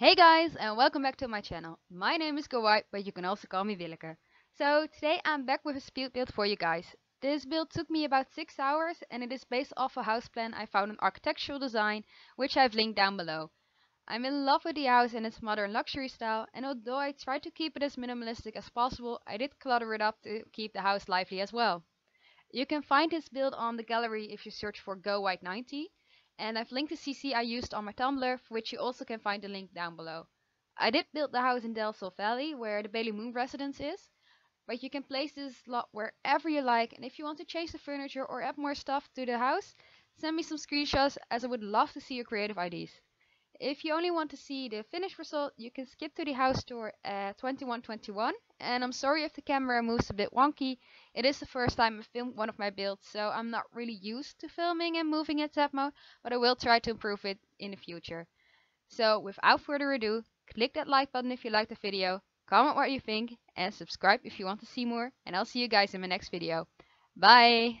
Hey guys, and welcome back to my channel. My name is GoWide, but you can also call me Willeke. So today I'm back with a speed build for you guys. This build took me about 6 hours and it is based off a house plan I found on architectural design, which I've linked down below. I'm in love with the house and its modern luxury style, and although I tried to keep it as minimalistic as possible, I did clutter it up to keep the house lively as well. You can find this build on the gallery if you search for GoWide90. And I've linked the CC I used on my Tumblr, for which you also can find the link down below. I did build the house in Del Sol Valley, where the Bailey Moon residence is, but you can place this lot wherever you like, and if you want to change the furniture or add more stuff to the house, send me some screenshots, as I would love to see your creative ideas. If you only want to see the finished result, you can skip to the house tour at 2121, and I'm sorry if the camera moves a bit wonky. It is the first time I filmed one of my builds, so I'm not really used to filming and moving in tab mode, but I will try to improve it in the future. So without further ado, click that like button if you liked the video, comment what you think, and subscribe if you want to see more, and I'll see you guys in my next video. Bye!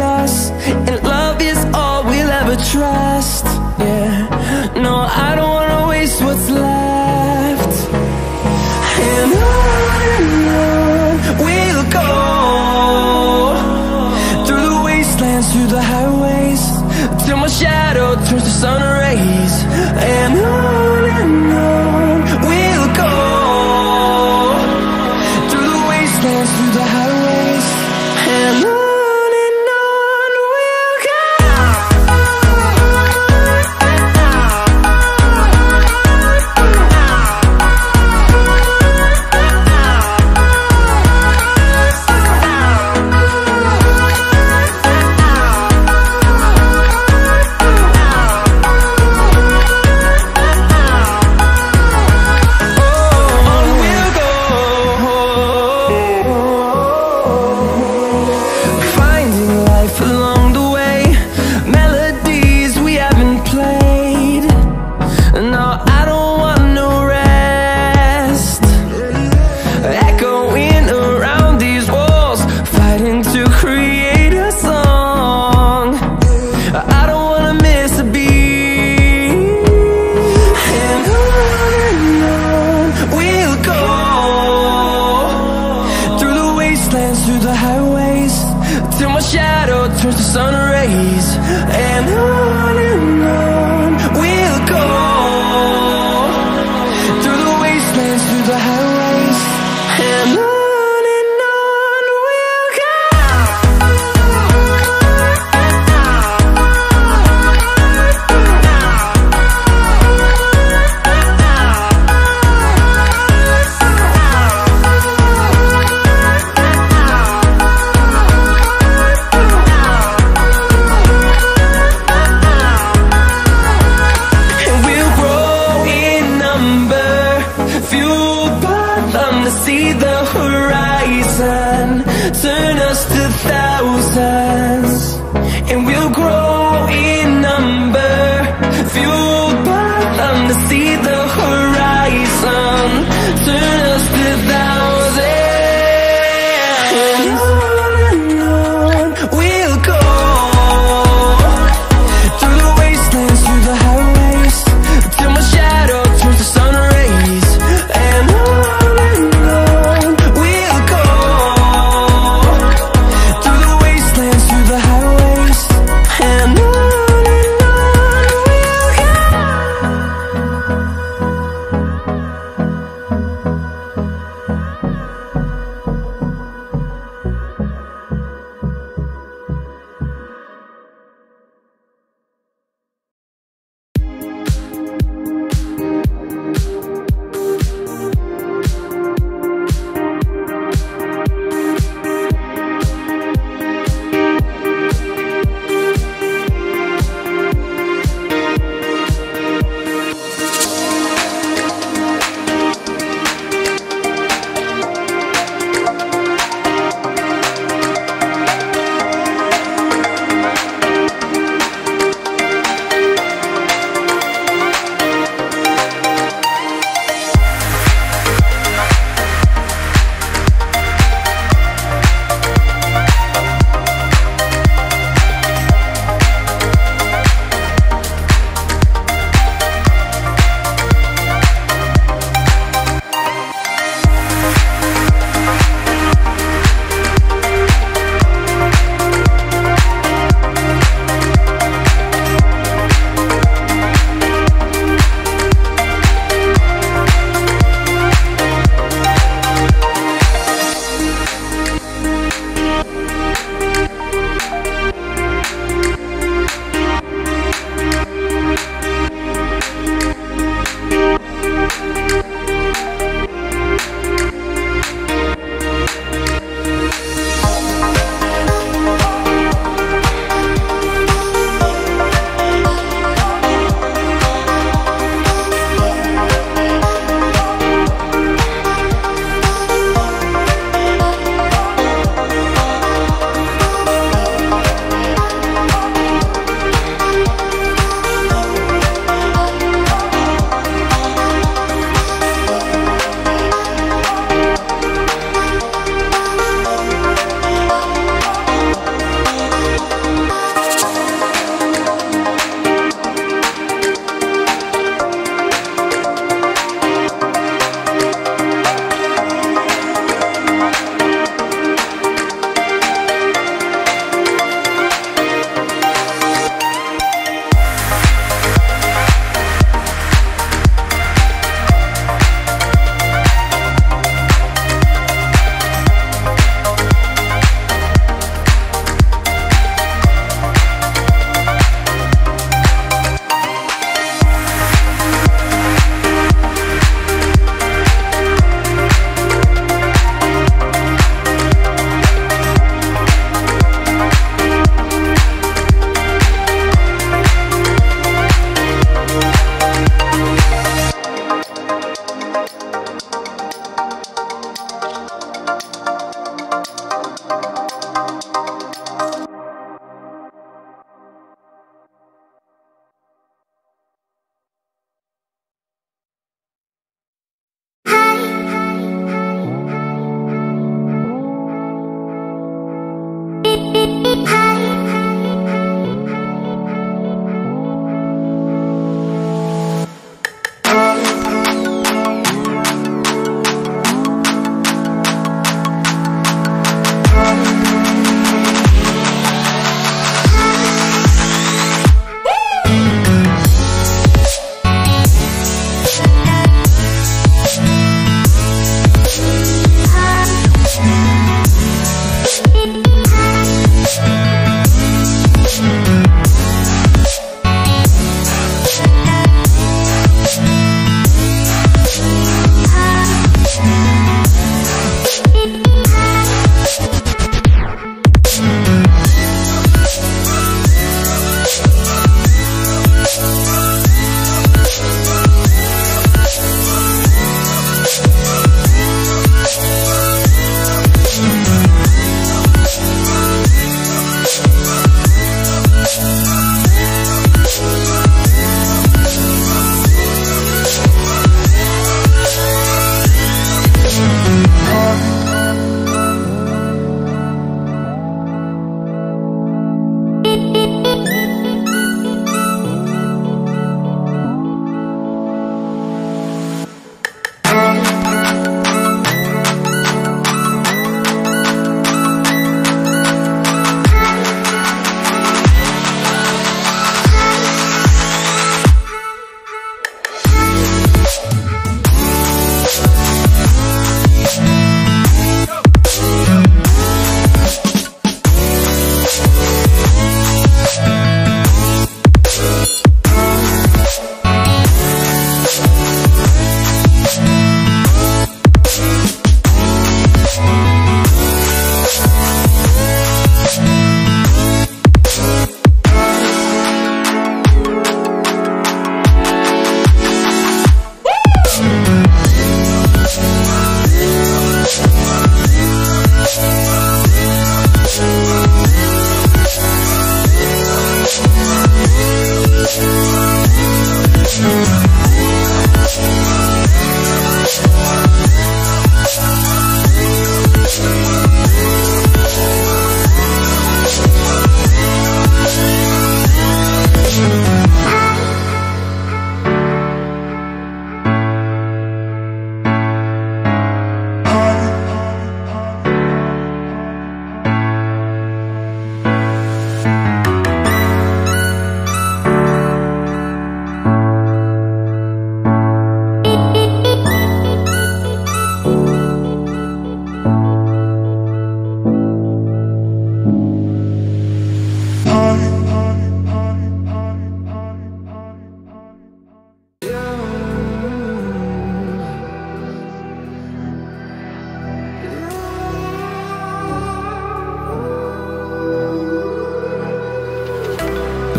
us, and love is all we'll ever trust. Yeah, no, I don't wanna waste what's left. And on we'll go, through the wastelands, through the highways, till my shadow turns to sun rays. And on we'll go, through the wastelands, through the highways. And on we'll go. Through the highways, till my shadow turns to sun rays. And on we'll go, through the wastelands, through the highways. And on we'll go. See the horizon, turn us to thousands, and we'll grow in number, fueled by them. To see the horizon, turn us to thousands. And on we'll go, through the wastelands, through the highways, till my shadow turns to sun rays. And on we'll go, through the wastelands, through the highways.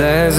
There's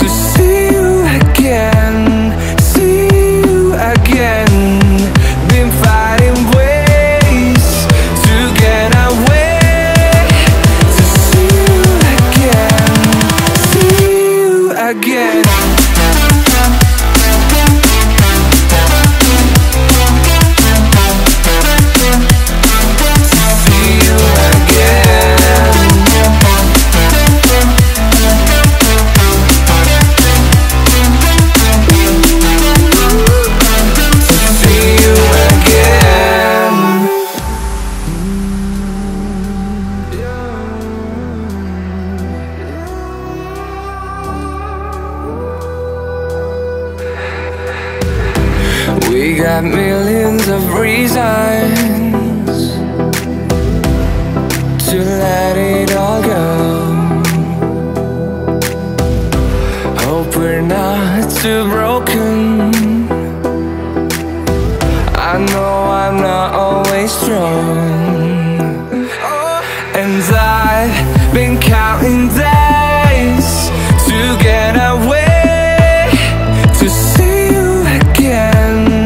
to see you again, see you again. Been fighting ways again. Got millions of reasons to let it all go. Hope we're not too broken. I know I'm not always strong. And I've been counting days to get away, to see you again.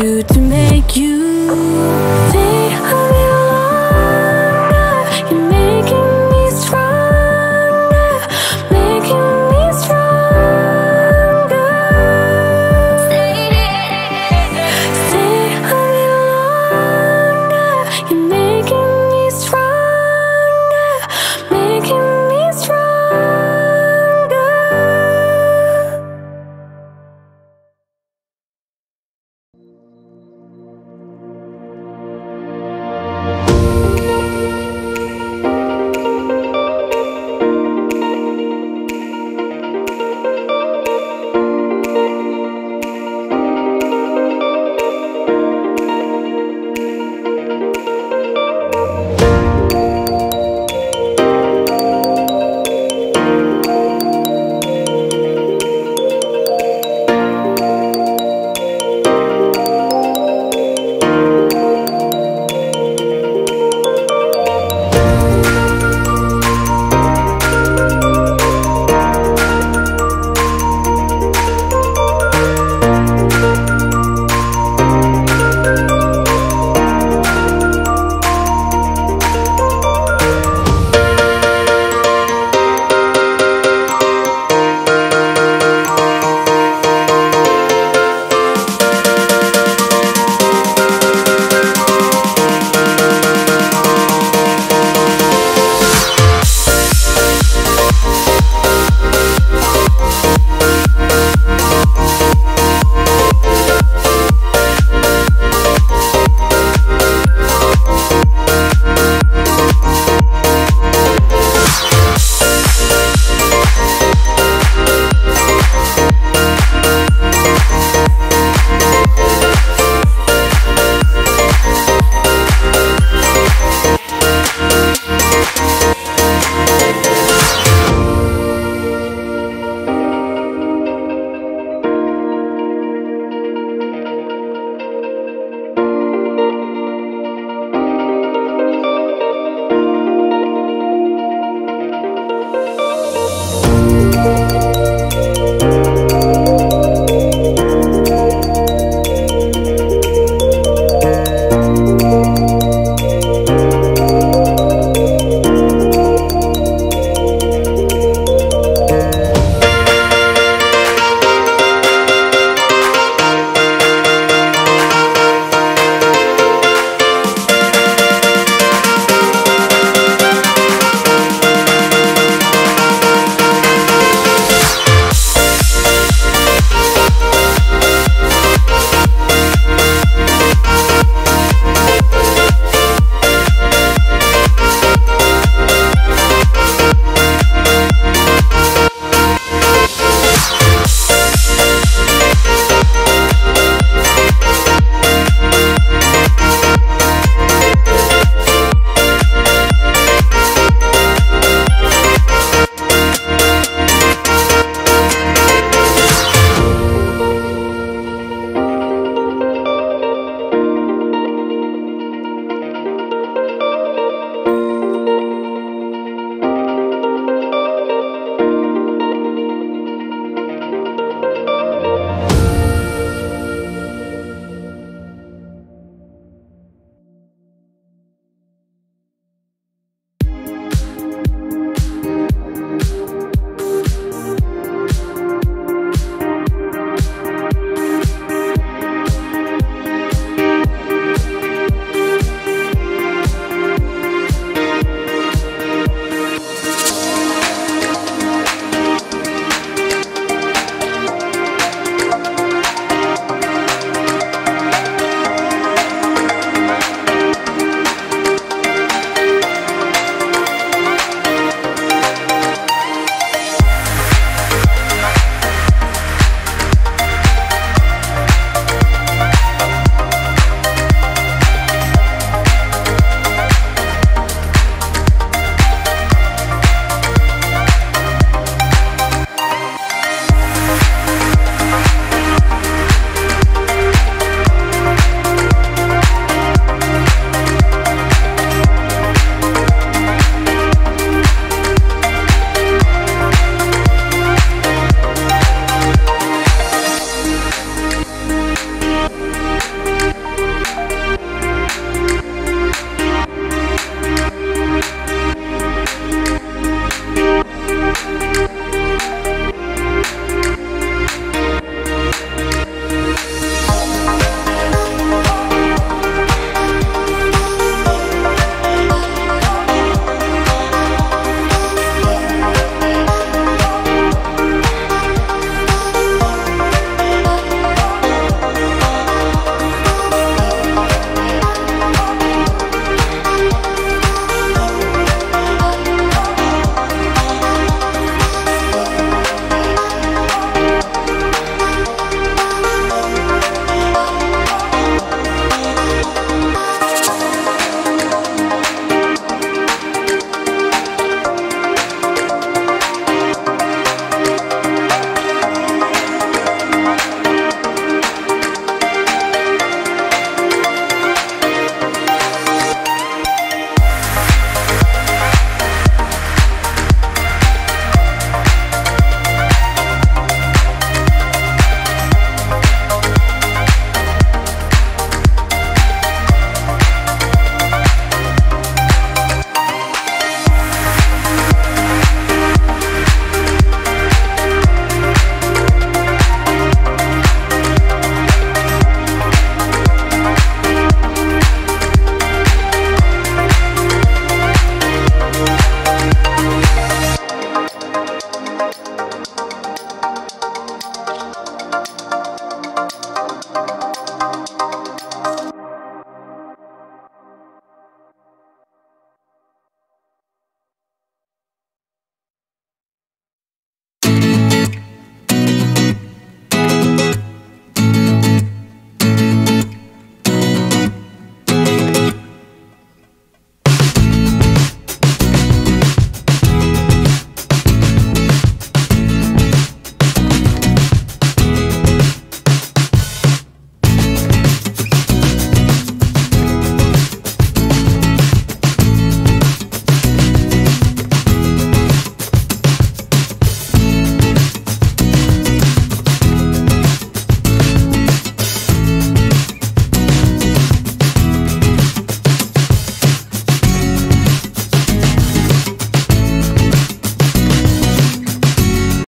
do to make you think